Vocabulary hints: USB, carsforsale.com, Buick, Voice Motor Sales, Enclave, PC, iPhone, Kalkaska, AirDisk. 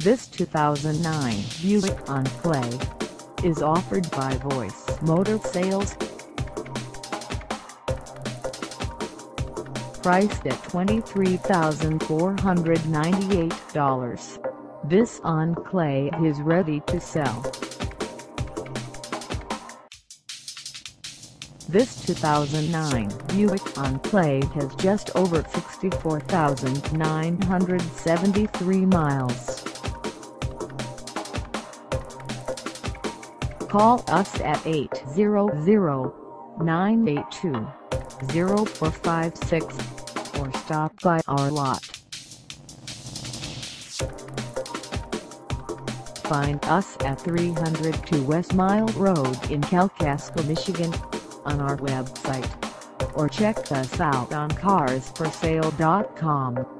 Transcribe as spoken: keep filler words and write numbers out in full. This two thousand nine Buick Enclave is offered by Voice Motor Sales. Priced at twenty-three thousand four hundred ninety-eight dollars, this Enclave is ready to sell. This two thousand nine Buick Enclave has just over sixty-four thousand nine hundred seventy-three miles. Call us at eight hundred, nine eight two, zero four five six or stop by our lot. Find us at three hundred two West Mile Road in Kalkaska, Michigan, on our website, or check us out on cars for sale dot com.